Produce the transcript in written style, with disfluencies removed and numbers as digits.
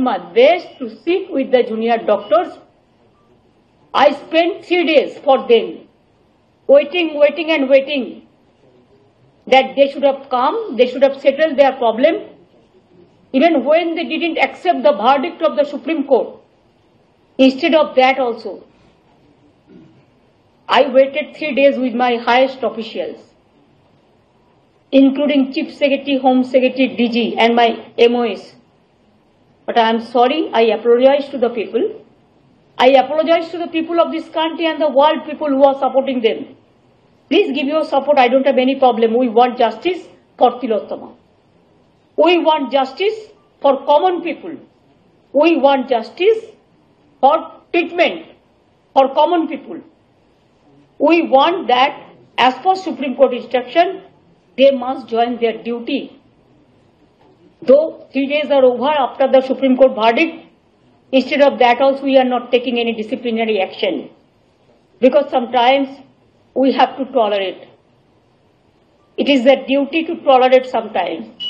5 months to speak with the junior doctors. I spent 3 days for them, waiting that they should have come, they should have settled their problem. Even when they didn't accept the verdict of the Supreme Court, instead of that also, I waited 3 days with my highest officials, including Chief Secretary, Home Secretary, DG and my MOS. But I am sorry, I apologize to the people. I apologize to the people of this country and the world people who are supporting them. Please give your support. I don't have any problem. We want justice for Tilottama. We want justice for common people. We want justice for treatment for common people. We want that as per Supreme Court instruction, they must join their duty. Though 3 days are over after the Supreme Court verdict, instead of that also we are not taking any disciplinary action. Because sometimes we have to tolerate. It is their duty to tolerate sometimes.